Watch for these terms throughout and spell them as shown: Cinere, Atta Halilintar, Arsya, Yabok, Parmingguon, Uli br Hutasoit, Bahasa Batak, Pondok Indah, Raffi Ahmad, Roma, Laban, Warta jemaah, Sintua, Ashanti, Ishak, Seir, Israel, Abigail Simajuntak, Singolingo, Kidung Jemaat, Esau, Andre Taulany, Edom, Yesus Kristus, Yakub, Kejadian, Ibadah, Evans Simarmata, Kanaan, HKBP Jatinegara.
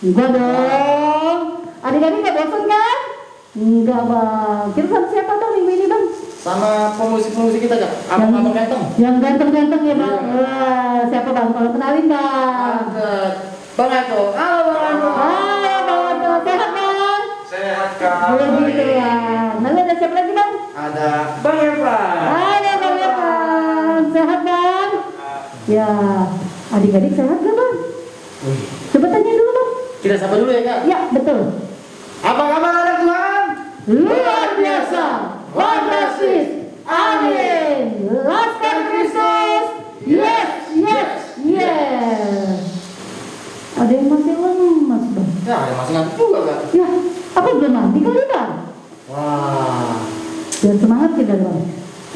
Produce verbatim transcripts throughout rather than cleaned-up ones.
Enggak dong. Adik-adik gak bosan kan? Enggak bang. Kita sama siapa bang minggu ini bang? Sama pemusik-pemusik kita kan? Abang-abang ganteng. Yang ganteng-ganteng ya bang? Iya. Wah, siapa bang? Kalau kenalin bang. Bang Ato. Halo bang Ato. Halo bang Ato. Sehat bang? Sehat kak. Boleh gitu ya. Lalu ada siapa lagi bang? Ada Bang Evan. Ada Bang Evan. Sehat bang? Ya. Adik-adik sehat gak bang? Coba tanya dulu bang. Kita sapa dulu ya kak? Ya betul. Apa kabar anak Tuhan? Luar biasa, fantastis, amin. Laskar Kristus, yes, yes, yes. Ada yang masih lemas bang? Ya ada masih ngantuk juga kak. Ya, apa belum mandi kali bang? Wah. Dan semangat kita bang.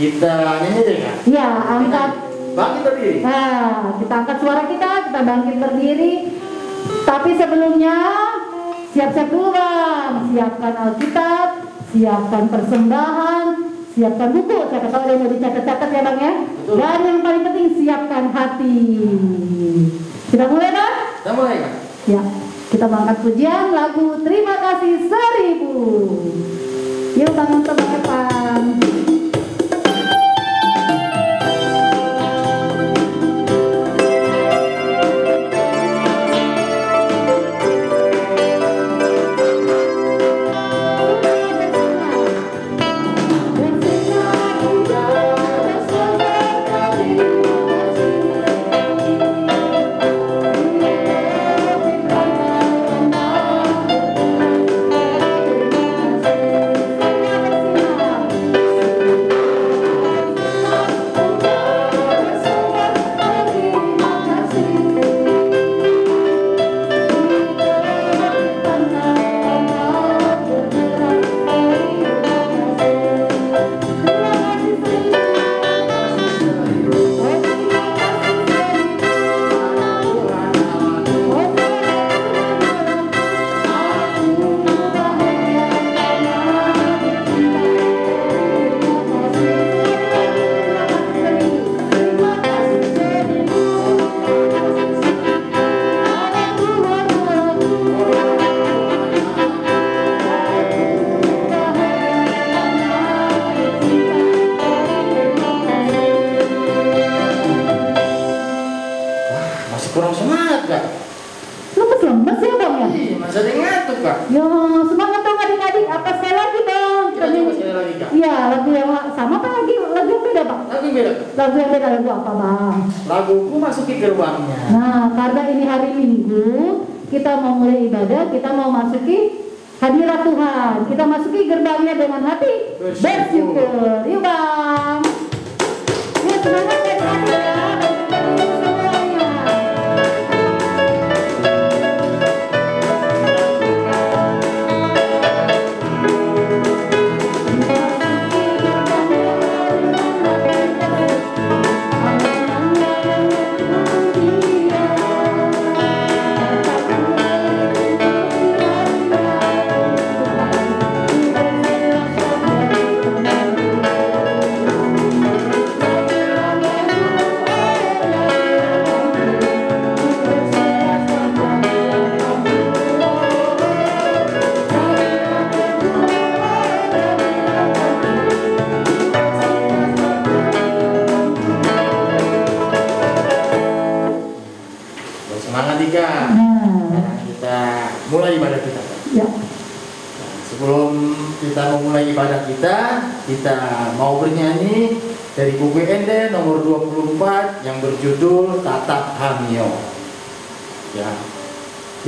Kita nyanyi aja kak? Ya angkat. Bangkit berdiri. Nah, kita angkat suara kita, kita bangkit berdiri. Tapi sebelumnya siap-siap dulu bang. Siapkan Alkitab, siapkan persembahan, siapkan buku. Siapa tahu yang mau dicatat-catat ya bang ya. Betul. Dan yang paling penting siapkan hati. Kita mulai bang? Kita mulai bang. Ya, kita bangkat pujian lagu Terima Kasih Seribu. Yuk bangun teman-teman.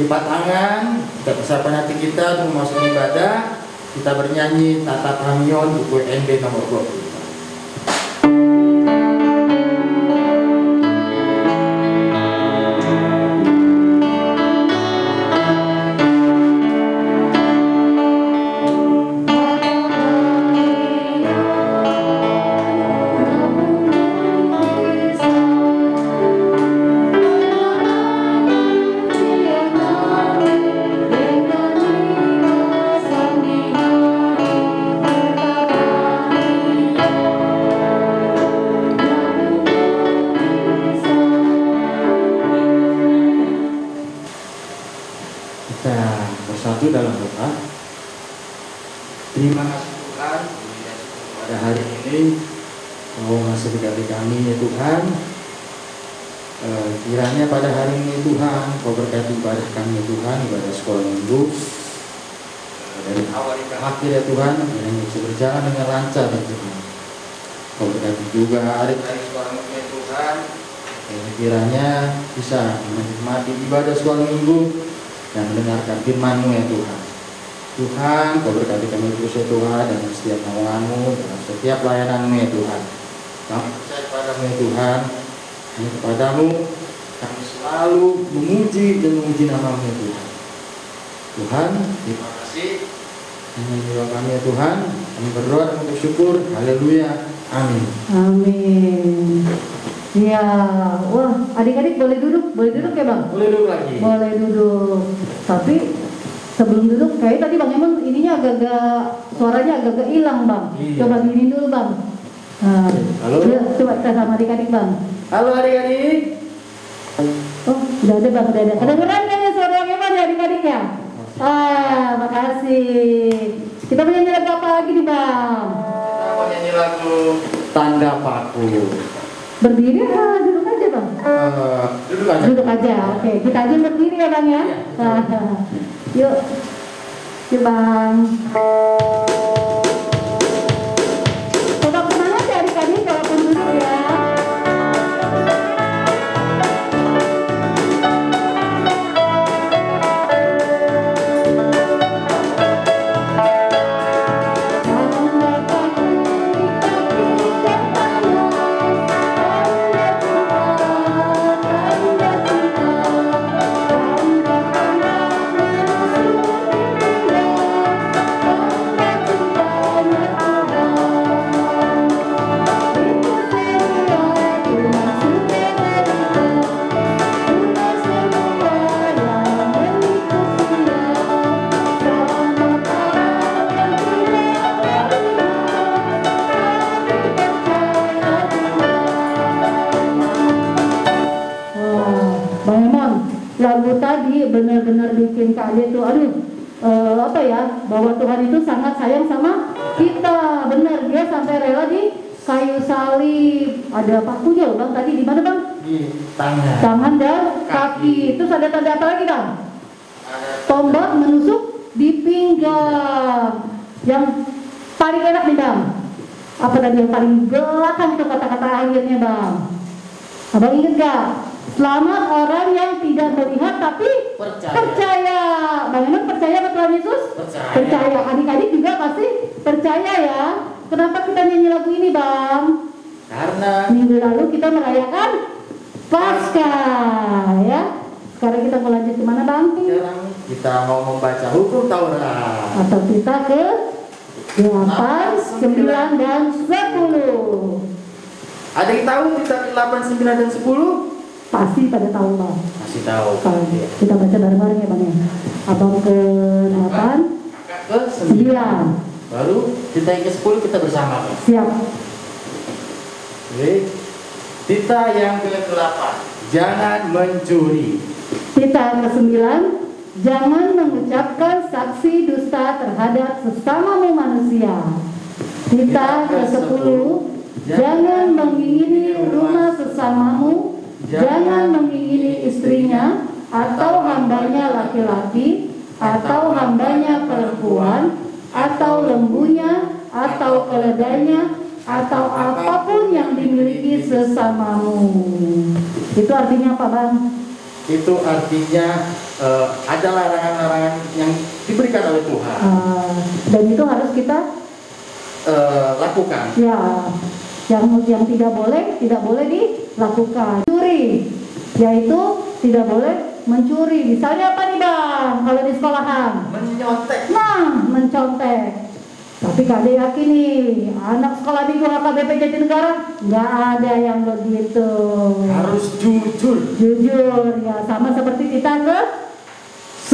Lipat tangan, kita besarkan hati kita untuk masuk ibadah. Kita bernyanyi Tatap Hamion buku N B nomor dua puluh. bersatu dalam doa. Terima kasih Tuhan pada hari ini Engkau masih berdiri kami ya Tuhan. E, kiranya pada hari ini Tuhan Kau berkati ibadah kami ya Tuhan, ibadah sekolah minggu dari awal hingga akhir ya Tuhan, kiranya bisa berjalan dengan lancar ya Tuhan. Kau berkati juga adik-adik sekolah minggu ya Tuhan, yang kiranya bisa menikmati ibadah sekolah minggu dan mendengarkan firman-Mu ya Tuhan. Tuhan, Kau berkati kami terus ya Tuhan, dan setiap naungan-Mu, dalam setiap layanan-Mu ya Tuhan. Kami percaya kepada-Mu ya Tuhan, hanya kepada-Mu kami selalu memuji dan memuji nama-Mu ya Tuhan. Tuhan, terima kasih. Hanya doa kami ya Tuhan, kami berdoa dan bersyukur. Haleluya, amin. Amin. Ya, wah, adik-adik boleh duduk, boleh duduk ya Bang? Boleh duduk lagi. Boleh duduk. Tapi sebelum duduk, kayak tadi Bang Emon ininya agak-agak, suaranya agak-agak hilang Bang. Iya. Coba gini dulu Bang. Nah, halo. Ya, coba kita sama adik-adik Bang. Halo adik-adik. Oh, sudah ada Bang, sudah ada. Kedengeran kan ya suara Bang Emon ya adik-adik ya? Ah, makasih. Kita menyanyi lagu apa lagi nih Bang? Kita mau nyanyi lagu Tanda Paku. Berdiri atau duduk aja Bang? Uh, duduk aja. Duduk aja, oke. Okay. Kita aja berdiri ya Bang ya. Ya, ya. Yuk, yuk Bang. Coba kemana aja adik-adik kalau pun duduk ya. Benar-benar bikin kaget tuh, aduh, e, apa ya, bahwa Tuhan itu sangat sayang sama kita, benar, dia sampai rela di kayu salib, ada pakunya loh Bang, tadi di mana Bang? Di tangan, tangan dan kaki. kaki. Terus ada tanda apa lagi Bang? Tombak menusuk di pinggang. Yang paling enak nih Bang, apa tadi yang paling belakang itu kata-kata akhirnya Bang? Abang ingat gak? Selamat orang yang tidak melihat tapi percaya. percaya. Bang Emon percaya ke Tuhan Yesus? Percaya. percaya. Adik-adik juga pasti percaya ya. Kenapa kita nyanyi lagu ini Bang? Karena minggu lalu kita merayakan Paskah ya. Sekarang kita mau lanjut kemana Bang? Sekarang kita mau membaca hukum Taurat. Atau kita ke delapan, sembilan, dan sepuluh. Ada yang tahu kita ke delapan, sembilan, dan sepuluh? Pasti pada tahu Bang. Pasti tahu. Ya. Kita baca bareng-bareng ya Bang ya. Abang ke delapan, ke sembilan. Baru kita yang ke sepuluh kita bersama Bang. Siap. Oke. Kita yang ke delapan, jangan mencuri. Kita yang ke sembilan, jangan mengucapkan saksi dusta terhadap sesamamu manusia. Kita, kita ke sepuluh, jangan, jangan mengingini rumah sesamamu. Jangan mengingini istrinya, atau hambanya laki-laki, atau hambanya perempuan, atau lembunya, atau keledainya, atau apapun yang dimiliki sesamamu. Itu artinya apa Bang? Itu artinya uh, ada larangan-larangan yang diberikan oleh Tuhan. Uh, dan itu harus kita uh, lakukan. Ya, yang yang tidak boleh, tidak boleh dilakukan. Yaitu tidak boleh mencuri. Misalnya apa nih Bang? Kalau di sekolahan mencontek. Nah, mencontek. Tapi Kade yakin nih, anak sekolah minggu H K B P Jatinegara nggak ada yang begitu. Harus jujur. Jujur ya, sama seperti kita ke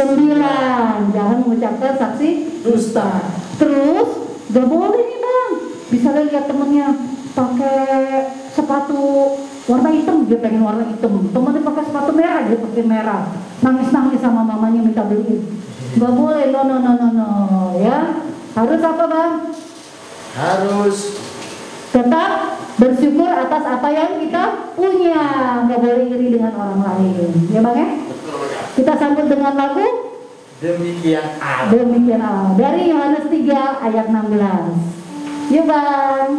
sembilan. Jangan mengucapkan saksi dusta. Terus nggak boleh nih Bang. Bisa lihat temennya pakai sepatu warna hitam, dia pengen warna hitam. Temennya pakai sepatu merah, dia pakai merah. Nangis-nangis sama mamanya minta beliin. Nggak boleh, no no no no no, ya. Harus apa, Bang? Harus tetap bersyukur atas apa yang kita punya. Nggak boleh iri dengan orang lain, ya Bang ya. Betul, ya. Kita sambut dengan lagu Demikian Allah. Demikian Allah dari Yohanes tiga ayat enam belas. Yuk Bang.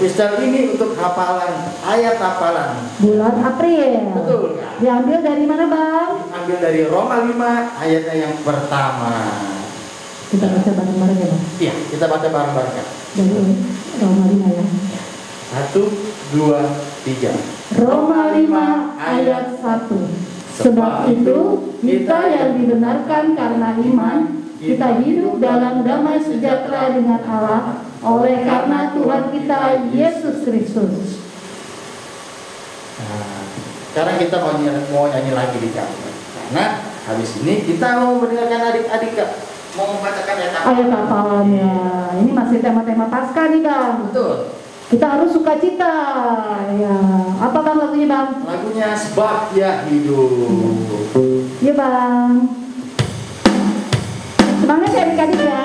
Epistel ini untuk hafalan ayat hafalan bulan April. Betul. Kan? Diambil dari mana Bang? Diambil dari Roma lima ayatnya yang pertama. Kita baca bareng-bareng ya Bang? Iya, kita baca bareng-bareng kan? Dari Roma lima ya. Satu, dua, tiga. Roma lima ayat satu. Sebab itu kita yang dibenarkan karena iman, kita hidup dalam damai sejahtera dengan Allah. Oleh karena Tuhan kita Yesus Kristus. Nah, sekarang kita mau nyanyi, mau nyanyi lagi di kamu. Karena habis ini kita mau mendengarkan adik-adik Kak, mau membacakan ayat hafalannya. Ini masih tema-tema pasca nih Bang. Betul. Kita harus sukacita. Ya. Apa Bang lagunya Bang? Lagunya Sebab Ya Hidup. Iya Bang. Semangat ya adik-adik ya.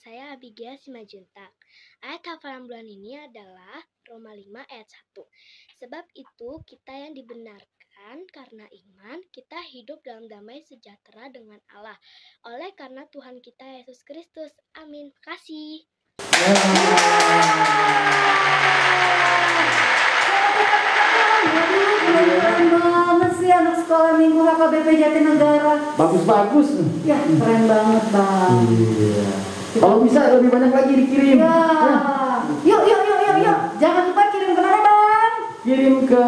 Saya Abigail Simajuntak. Ayat hafalan bulan ini adalah Roma lima ayat satu. Sebab itu kita yang dibenarkan Bahkan karena iman, kita hidup dalam damai sejahtera dengan Allah. Oleh karena Tuhan kita, Yesus Kristus. Amin. Kasih. Banget sih anak sekolah minggu H K B P Jatinegara. Bagus-bagus. Ya, keren banget bang. Iya. Kalau bisa lebih banyak lagi dikirim. Ya. Nah. Yuk, yuk, yuk, yuk, yuk. Jangan lupa kirim kemana bang? Kirim ke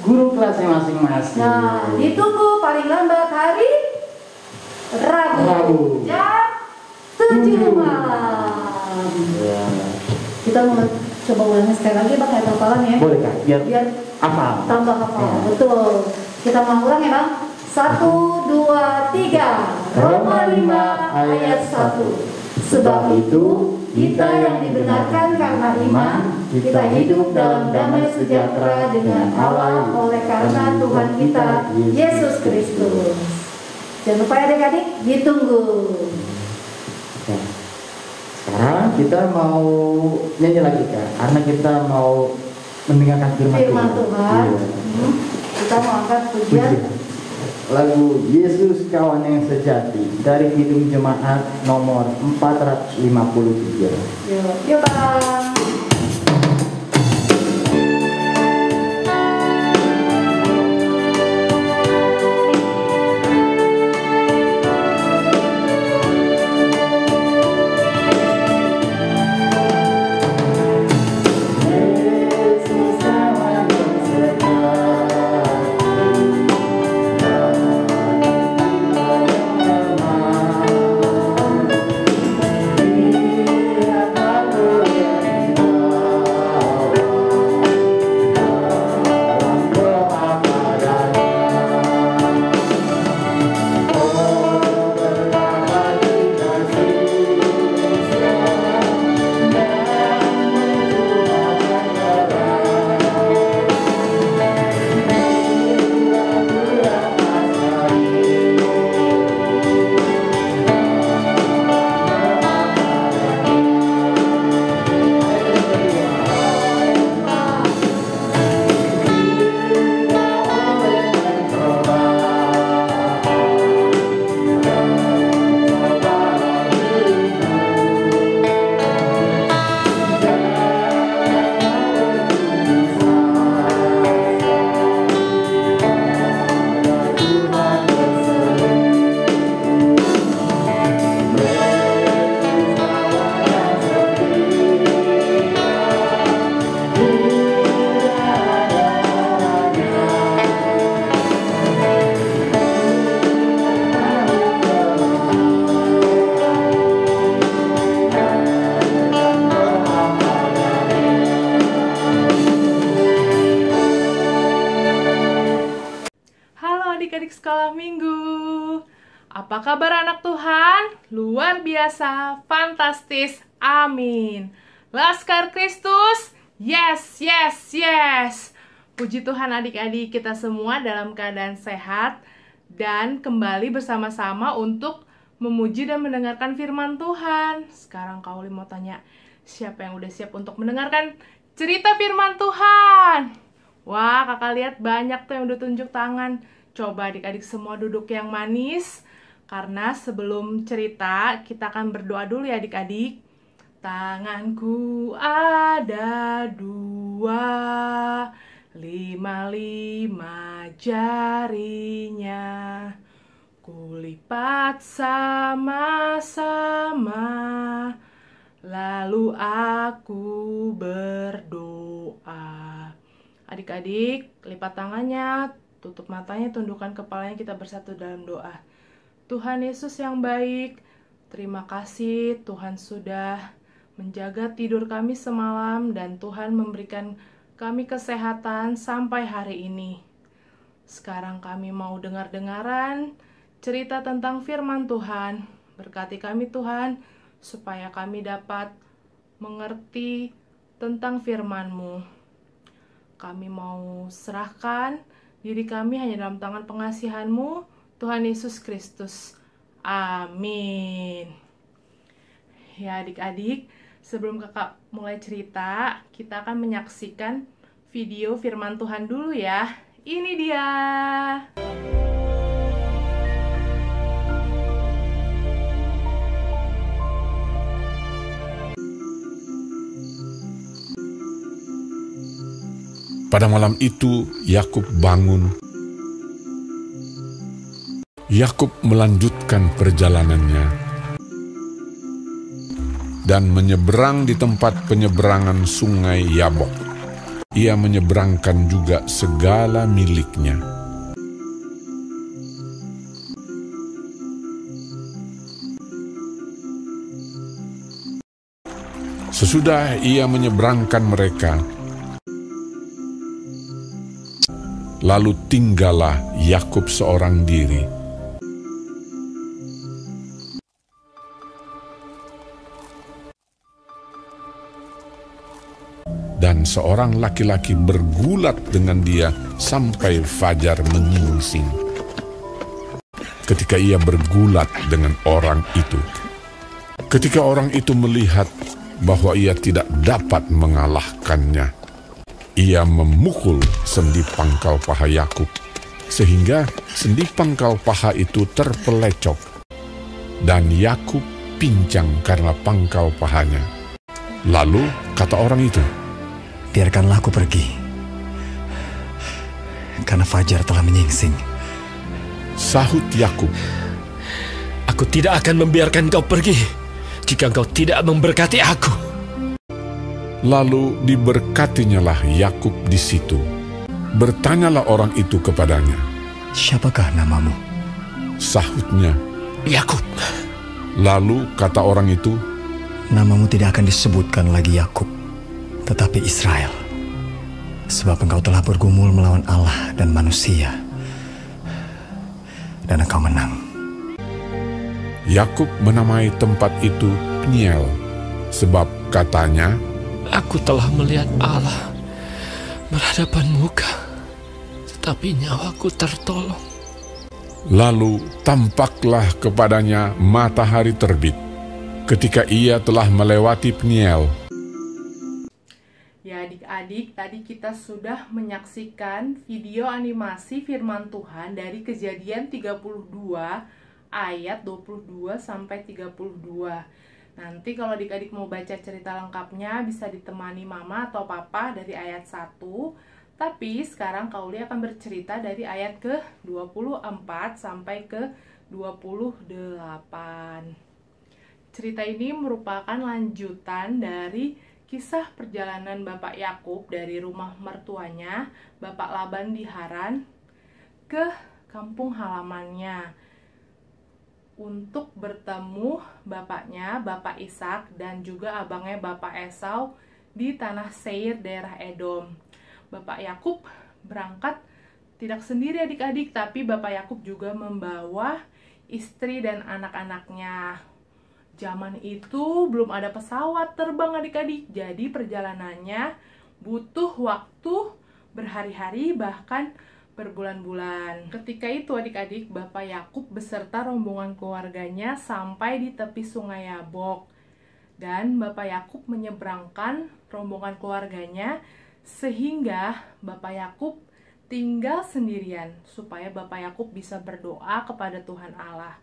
guru kelasnya masing-masing. Nah, ditunggu paling lambat hari Rabu. Rabu. Jam tujuh malam. Ya. Kita mau coba ulangi sekali lagi bang ya hafalan ya. Boleh kak. Biar. Biar apa? Tambah apa? Ya. Betul. Kita mau ulang ya bang. Satu, dua, tiga. Roma lima ayat satu. Sebab itu kita yang dibenarkan karena iman, kita hidup dalam damai sejahtera dengan Allah oleh karena Tuhan kita Yesus Kristus. Jangan lupa adik-adik ditunggu. Sekarang kita mau nyanyi lagi kak, karena kita mau mendengarkan firman Tuhan. Tuhan. Hmm. Kita mau angkat pujian lagu Yesus Kawan yang Sejati dari Kidung Jemaat nomor empat ratus lima puluh tiga. Yuk, yuk bang. Apa kabar anak Tuhan? Luar biasa, fantastis, amin. Laskar Kristus, yes, yes, yes. Puji Tuhan adik-adik, kita semua dalam keadaan sehat dan kembali bersama-sama untuk memuji dan mendengarkan firman Tuhan. Sekarang Kak Uli mau tanya, siapa yang udah siap untuk mendengarkan cerita firman Tuhan? Wah, kakak lihat banyak tuh yang udah tunjuk tangan. Coba adik-adik semua duduk yang manis. Karena sebelum cerita, kita akan berdoa dulu ya adik-adik. Tanganku ada dua, lima-lima jarinya, kulipat sama-sama, lalu aku berdoa. Adik-adik, lipat tangannya, tutup matanya, tundukkan kepalanya, kita bersatu dalam doa. Tuhan Yesus yang baik, terima kasih Tuhan sudah menjaga tidur kami semalam dan Tuhan memberikan kami kesehatan sampai hari ini. Sekarang kami mau dengar-dengaran cerita tentang firman Tuhan. Berkati kami Tuhan, supaya kami dapat mengerti tentang firman-Mu. Kami mau serahkan diri kami hanya dalam tangan pengasihan-Mu, Tuhan Yesus Kristus. Amin. Ya adik-adik, sebelum kakak mulai cerita, kita akan menyaksikan video firman Tuhan dulu ya. Ini dia. Pada malam itu, Yakub bangun. Yakub melanjutkan perjalanannya dan menyeberang di tempat penyeberangan sungai Yabok. Ia menyeberangkan juga segala miliknya. Sesudah ia menyeberangkan mereka, lalu tinggallah Yakub seorang diri. Dan seorang laki-laki bergulat dengan dia sampai fajar menyingsing. Ketika ia bergulat dengan orang itu, ketika orang itu melihat bahwa ia tidak dapat mengalahkannya, ia memukul sendi pangkal paha Yakub, sehingga sendi pangkal paha itu terpelecok, dan Yakub pincang karena pangkal pahanya. Lalu kata orang itu, "Biarkanlah aku pergi, karena fajar telah menyingsing." Sahut Yakub, "Aku tidak akan membiarkan kau pergi, jika kau tidak memberkati aku." Lalu diberkatinyalah Yakub di situ. Bertanyalah orang itu kepadanya, "Siapakah namamu?" Sahutnya, "Yakub." Lalu kata orang itu, "Namamu tidak akan disebutkan lagi Yakub, tetapi Israel. Sebab engkau telah bergumul melawan Allah dan manusia, dan engkau menang." Yakub menamai tempat itu Peniel, sebab katanya, "Aku telah melihat Allah berhadapan muka, tetapi nyawaku tertolong." Lalu tampaklah kepadanya matahari terbit ketika ia telah melewati Peniel. Ya adik-adik, tadi kita sudah menyaksikan video animasi firman Tuhan dari Kejadian tiga puluh dua ayat dua puluh dua sampai tiga puluh dua. Nanti kalau adik-adik mau baca cerita lengkapnya bisa ditemani mama atau papa dari ayat satu. Tapi sekarang Kauli akan bercerita dari ayat ke dua puluh empat sampai ke dua puluh delapan. Cerita ini merupakan lanjutan dari kisah perjalanan Bapak Yakub dari rumah mertuanya, Bapak Laban di Haran, ke kampung halamannya untuk bertemu bapaknya, Bapak Ishak, dan juga abangnya Bapak Esau di tanah Seir daerah Edom. Bapak Yakub berangkat tidak sendiri adik-adik, tapi Bapak Yakub juga membawa istri dan anak-anaknya. Zaman itu belum ada pesawat terbang adik-adik, jadi perjalanannya butuh waktu berhari-hari bahkan berbulan-bulan. Ketika itu adik-adik, Bapak Yakub beserta rombongan keluarganya sampai di tepi sungai Yabok. Dan Bapak Yakub menyeberangkan rombongan keluarganya sehingga Bapak Yakub tinggal sendirian supaya Bapak Yakub bisa berdoa kepada Tuhan Allah.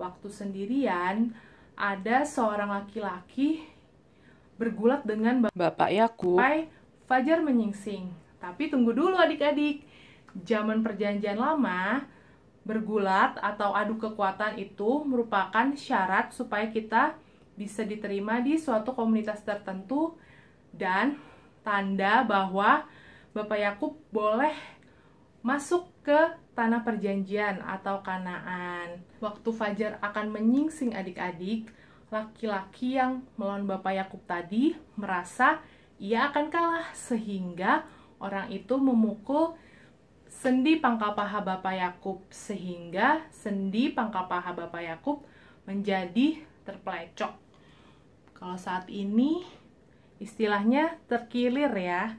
Waktu sendirian, ada seorang laki-laki bergulat dengan Bapak Yakub sampai fajar menyingsing. Tapi tunggu dulu adik-adik. Zaman perjanjian lama, bergulat atau adu kekuatan itu merupakan syarat supaya kita bisa diterima di suatu komunitas tertentu dan tanda bahwa Bapak Yakub boleh masuk ke tanah perjanjian atau Kanaan. Waktu fajar akan menyingsing adik-adik, laki-laki yang melawan Bapak Yakub tadi merasa ia akan kalah sehingga orang itu memukul sendi pangkal paha Bapak Yakub, sehingga sendi pangkal paha Bapak Yakub menjadi terpelecok. Kalau saat ini istilahnya terkilir ya.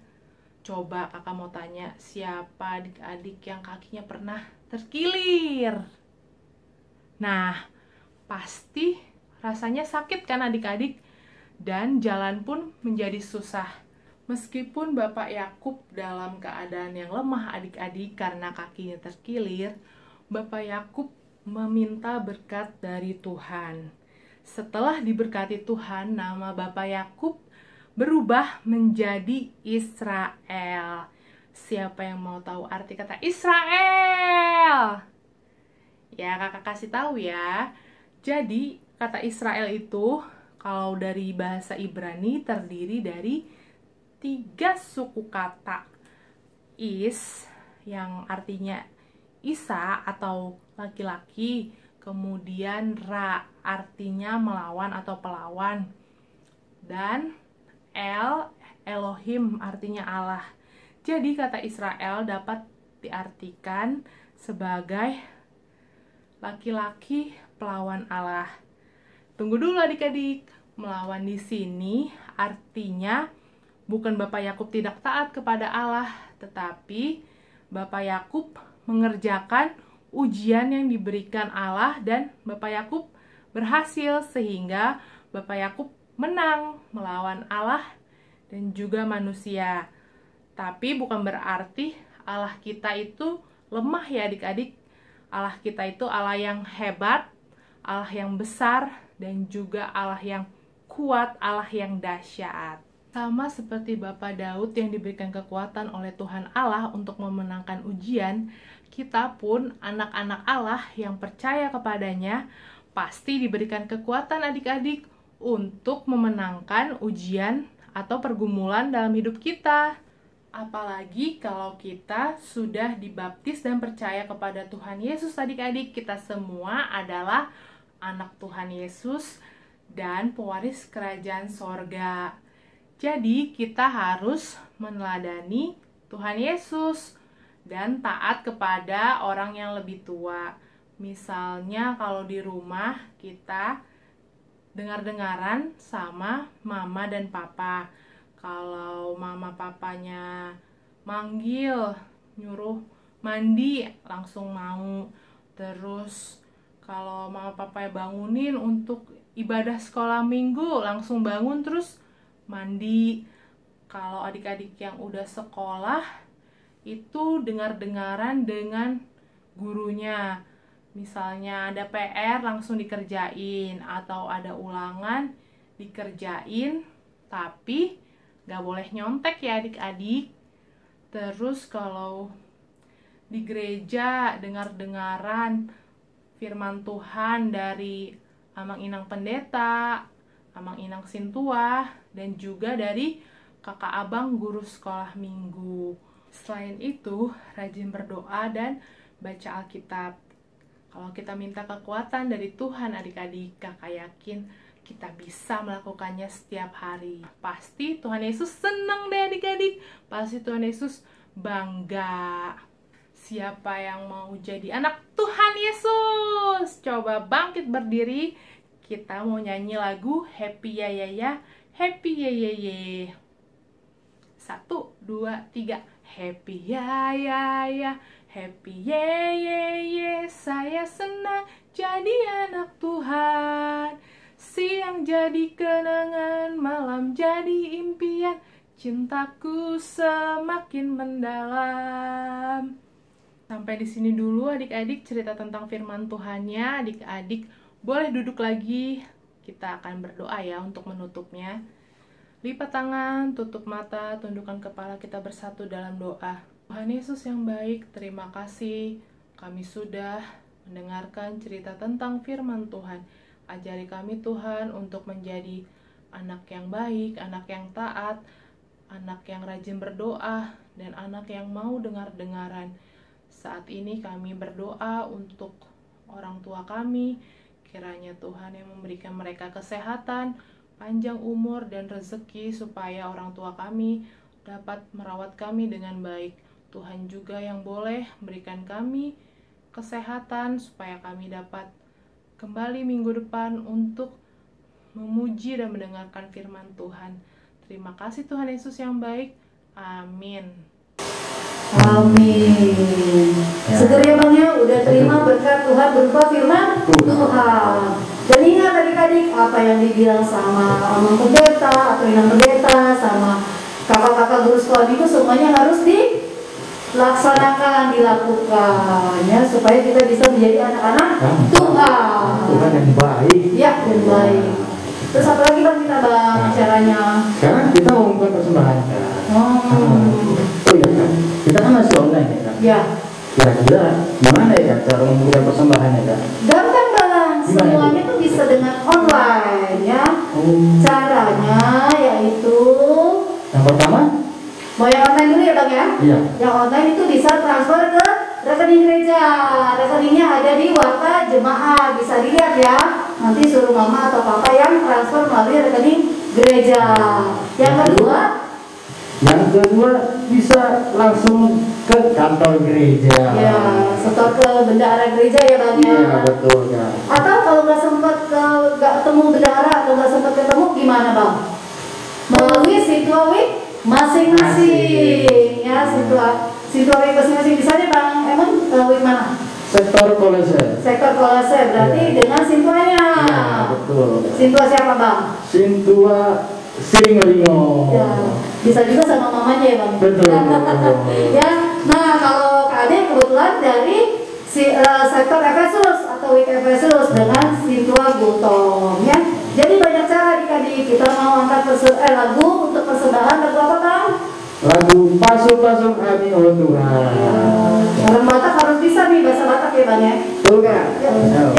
Coba kakak mau tanya, siapa adik-adik yang kakinya pernah terkilir? Nah, pasti rasanya sakit kan adik-adik, dan jalan pun menjadi susah. Meskipun Bapak Yakub dalam keadaan yang lemah adik-adik karena kakinya terkilir, Bapak Yakub meminta berkat dari Tuhan. Setelah diberkati Tuhan, nama Bapak Yakub berubah menjadi Israel. Siapa yang mau tahu arti kata Israel? Ya, kakak kasih tahu ya. Jadi, kata Israel itu kalau dari bahasa Ibrani terdiri dari tiga suku kata. Is, yang artinya Isa atau laki-laki, kemudian ra, artinya melawan atau pelawan, dan el, Elohim, artinya Allah. Jadi kata Israel dapat diartikan sebagai laki-laki pelawan Allah. Tunggu dulu adik-adik, melawan di sini artinya bukan Bapak Yakub tidak taat kepada Allah, tetapi Bapak Yakub mengerjakan ujian yang diberikan Allah dan Bapak Yakub berhasil, sehingga Bapak Yakub menang melawan Allah dan juga manusia. Tapi bukan berarti Allah kita itu lemah ya adik-adik. Allah kita itu Allah yang hebat, Allah yang besar, dan juga Allah yang kuat, Allah yang dahsyat. Sama seperti Bapak Daud yang diberikan kekuatan oleh Tuhan Allah untuk memenangkan ujian, kita pun anak-anak Allah yang percaya kepadanya pasti diberikan kekuatan adik-adik untuk memenangkan ujian atau pergumulan dalam hidup kita. Apalagi kalau kita sudah dibaptis dan percaya kepada Tuhan Yesus adik-adik, kita semua adalah anak Tuhan Yesus dan pewaris kerajaan sorga. Jadi kita harus meneladani Tuhan Yesus dan taat kepada orang yang lebih tua. Misalnya kalau di rumah kita dengar-dengaran sama mama dan papa. Kalau mama papanya manggil, nyuruh mandi, langsung mau. Terus kalau mama papanya bangunin untuk ibadah sekolah minggu, langsung bangun terus mandi. Kalau adik-adik yang udah sekolah itu dengar-dengaran dengan gurunya, misalnya ada P R langsung dikerjain, atau ada ulangan dikerjain, tapi gak boleh nyontek ya adik-adik. Terus kalau di gereja dengar-dengaran firman Tuhan dari Amang Inang Pendeta, Amang Inang Sintua, dan juga dari kakak abang guru sekolah minggu. Selain itu, rajin berdoa dan baca Alkitab. Kalau kita minta kekuatan dari Tuhan adik-adik, kakak yakin kita bisa melakukannya setiap hari. Pasti Tuhan Yesus senang deh adik-adik, pasti Tuhan Yesus bangga. Siapa yang mau jadi anak Tuhan Yesus? Coba bangkit berdiri. Kita mau nyanyi lagu Happy Ya Ya Ya, Happy Ya Ya Ya. Satu, dua, tiga. Happy ya ya ya, happy ya ya ya. Saya senang jadi anak Tuhan. Siang jadi kenangan, malam jadi impian. Cintaku semakin mendalam. Sampai di sini dulu adik-adik cerita tentang firman Tuhannya. Adik-adik boleh duduk lagi, kita akan berdoa ya untuk menutupnya. Lipat tangan, tutup mata, tundukkan kepala, kita bersatu dalam doa. Tuhan Yesus yang baik, terima kasih. Kami sudah mendengarkan cerita tentang firman Tuhan. Ajari kami Tuhan untuk menjadi anak yang baik, anak yang taat, anak yang rajin berdoa, dan anak yang mau dengar-dengaran. Saat ini kami berdoa untuk orang tua kami. Kiranya Tuhan yang memberikan mereka kesehatan, panjang umur, dan rezeki supaya orang tua kami dapat merawat kami dengan baik. Tuhan juga yang boleh berikan kami kesehatan supaya kami dapat kembali minggu depan untuk memuji dan mendengarkan firman Tuhan. Terima kasih Tuhan Yesus yang baik. Amin. Amin. Seger ya Bang ya, udah terima berkat Tuhan berupa firman Tuhan. Dan ingat adik-adik, apa yang dibilang sama Amang Pendeta atau Inang Pendeta, sama kakak-kakak guru suamiku semuanya harus dilaksanakan, dilakukannya supaya kita bisa menjadi anak-anak Tuhan. Tuhan yang baik. Ya, yang baik. Terus apa lagi bang kita bang caranya? Sekarang kita umumkan persembahan. Oh. Oh iya kan, kita kan masih online ya kan? Ya. Kira-kira gimana ya cara mengumpulkan persembahan ya kan? Gampang bang, semuanya tuh bisa dengan online ya. Oh. Caranya yaitu yang pertama, mau yang online dulu ya bang ya? Iya. Yang online itu bisa transfer ke rekening gereja. Rekeningnya ada di Warta Jemaah, bisa dilihat ya. Nanti suruh mama atau papa yang transfer melalui rekening gereja. Yang kedua, yang kedua bisa langsung ke kantor gereja. Ya, setor ke bendahara gereja ya bang ya. Iya betul ya. Atau kalau nggak sempat ke nggak ketemu bendahara atau nggak sempat ketemu gimana bang? Melalui situasi masing-masing ya, situasi situasi masing-masing bisa deh bang. Emang melalui mana? Sektor Kolose. Sektor Kolose berarti ya, dengan sintuanya. Ya betul. Sintua siapa bang? Sintua Singolingo. Ya, bisa juga sama mamanya ya bang. Betul. Ya, nah kalau Kade kebetulan dari si, uh, sektor Efesus atau Wik Efesus dengan Sintua Gotong ya. Jadi banyak cara adik-adik, kita mau angkat perse- eh, lagu untuk persembahan, lagu apa bang? Lagu Pasung-Pasung Kami Oh Tuhan. Ya. Orang Batak harus bisa nih bahasa Batak ya bang ya? Oke. Yuk bang.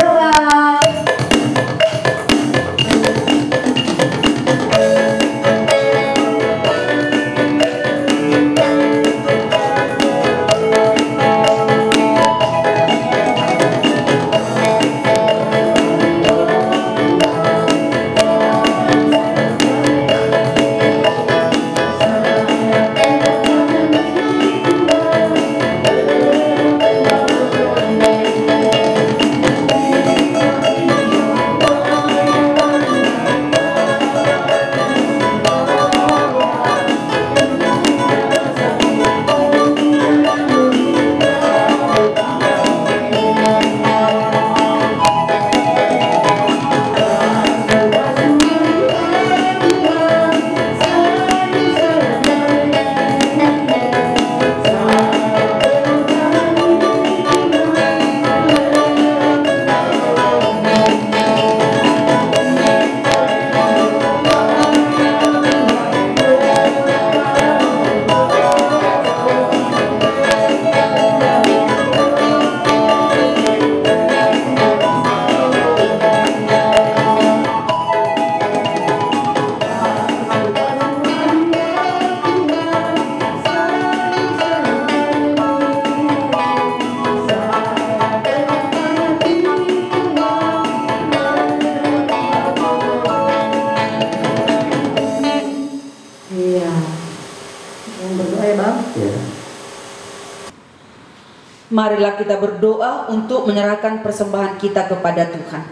Marilah kita berdoa untuk menyerahkan persembahan kita kepada Tuhan.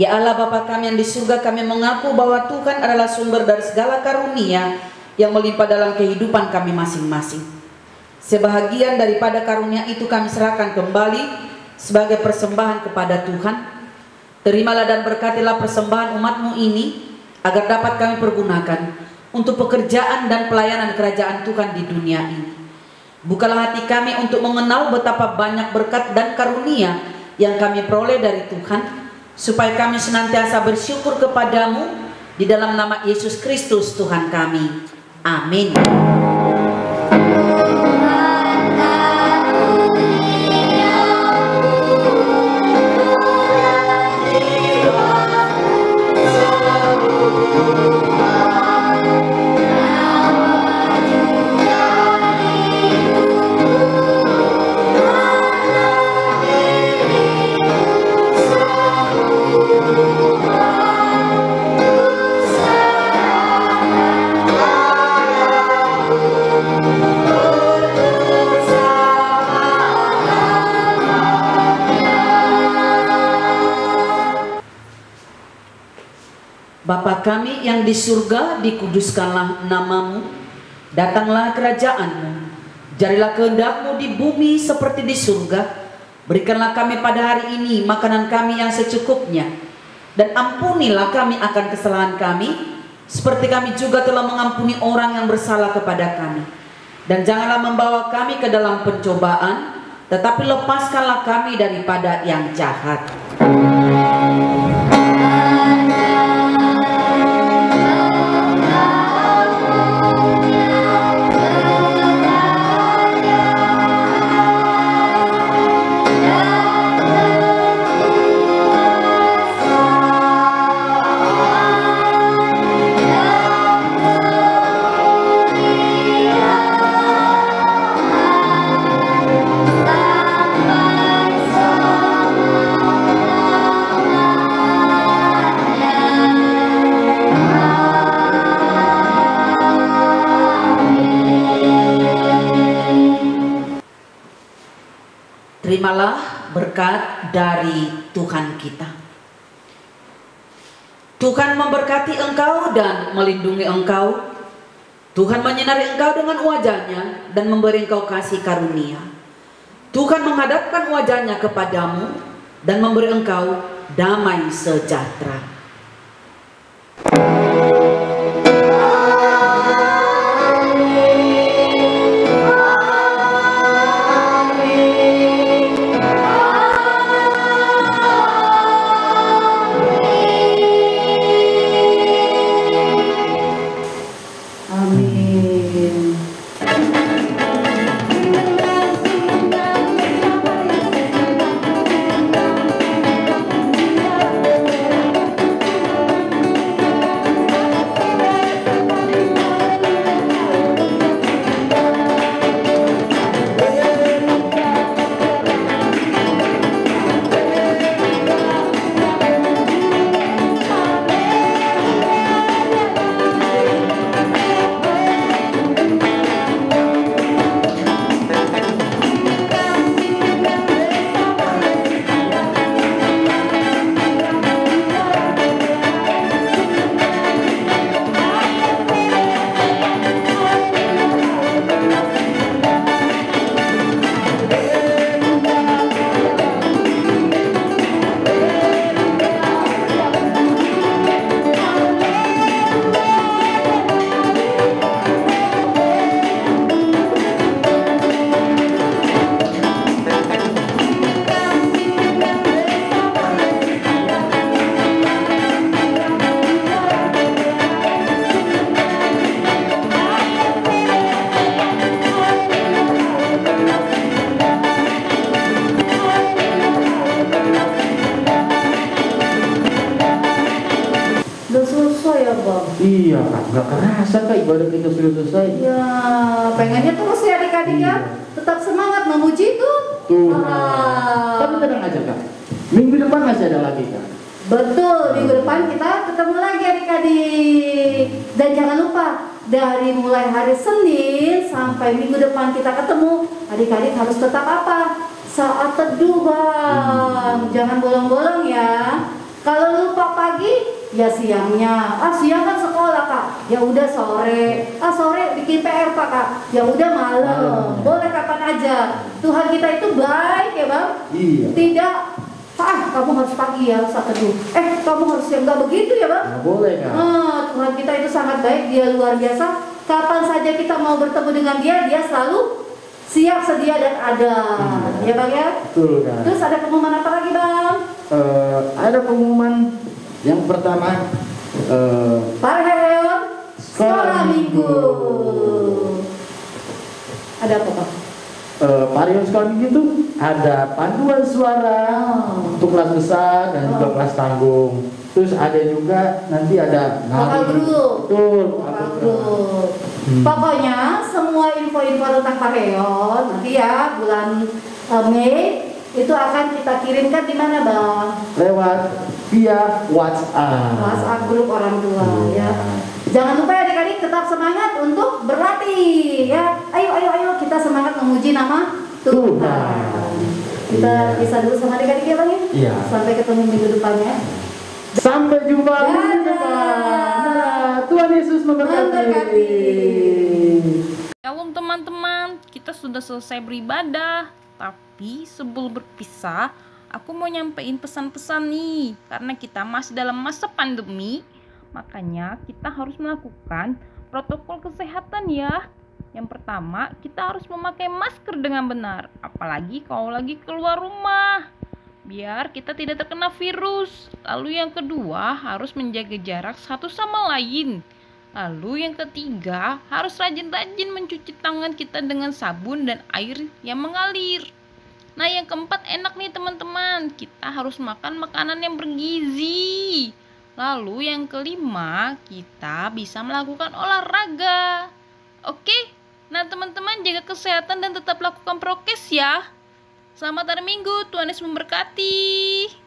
Ya Allah Bapa kami yang di surga, kami mengaku bahwa Tuhan adalah sumber dari segala karunia yang melimpah dalam kehidupan kami masing-masing. Sebahagian daripada karunia itu kami serahkan kembali sebagai persembahan kepada Tuhan. Terimalah dan berkatilah persembahan umat-Mu ini agar dapat kami pergunakan untuk pekerjaan dan pelayanan kerajaan Tuhan di dunia ini. Bukalah hati kami untuk mengenal betapa banyak berkat dan karunia yang kami peroleh dari Tuhan, supaya kami senantiasa bersyukur kepada-Mu di dalam nama Yesus Kristus Tuhan kami. Amin. Bapa kami yang di surga, dikuduskanlah nama-Mu, datanglah kerajaan-Mu, jadilah kehendak-Mu di bumi seperti di surga. Berikanlah kami pada hari ini makanan kami yang secukupnya, dan ampunilah kami akan kesalahan kami, seperti kami juga telah mengampuni orang yang bersalah kepada kami. Dan janganlah membawa kami ke dalam pencobaan, tetapi lepaskanlah kami daripada yang jahat. Terimalah berkat dari Tuhan kita. Tuhan memberkati engkau dan melindungi engkau. Tuhan menyinari engkau dengan wajahnya dan memberi engkau kasih karunia. Tuhan menghadapkan wajahnya kepadamu dan memberi engkau damai sejahtera. Ya udah malam, boleh kapan aja. Tuhan kita itu baik ya bang. Iya. Tidak, ah kamu harus pagi ya saat teduh. Eh kamu harus siang, nggak begitu ya bang? Nggak boleh kan? Oh, Tuhan kita itu sangat baik, dia luar biasa. Kapan saja kita mau bertemu dengan dia, dia selalu siap sedia dan ada. Hmm. Ya bang ya. Betul kan. Terus ada pengumuman apa lagi bang? Uh, ada pengumuman yang pertama. Uh, Parhel sekolah minggu. Ada apa Pak? Uh, Parion sekolah minggu itu ada panduan suara oh. untuk kelas besar dan oh. juga kelas tanggung. Terus ada juga nanti ada vokal grup. Betul, vokal grup. Hmm. Pokoknya semua info-info tentang Parion nanti ya bulan uh, Mei itu akan kita kirimkan di mana bang? Lewat via WhatsApp. WhatsApp grup orang tua hmm. ya. Jangan lupa ya adik-adik tetap semangat untuk berlatih ya. Ayo ayo ayo kita semangat memuji nama Tuhan. Tuhan. Kita bisa dulu sama adik-adik ya bang ya. Iya. Sampai ketemu minggu depannya. Sampai jumpa minggu depan. Tuhan Yesus memberkati. Shalom teman-teman, kita sudah selesai beribadah. Tapi sebelum berpisah, aku mau nyampein pesan-pesan nih. Karena kita masih dalam masa pandemi, Makanya kita harus melakukan protokol kesehatan ya. Yang pertama, kita harus memakai masker dengan benar, apalagi kalau lagi keluar rumah, biar kita tidak terkena virus. Lalu yang kedua, harus menjaga jarak satu sama lain. Lalu yang ketiga, harus rajin-rajin mencuci tangan kita dengan sabun dan air yang mengalir. Nah, yang keempat enak nih teman-teman, kita harus makan makanan yang bergizi. Lalu yang kelima, kita bisa melakukan olahraga. Oke, nah teman-teman jaga kesehatan dan tetap lakukan prokes ya. Selamat hari Minggu, Tuhan Yesus memberkati.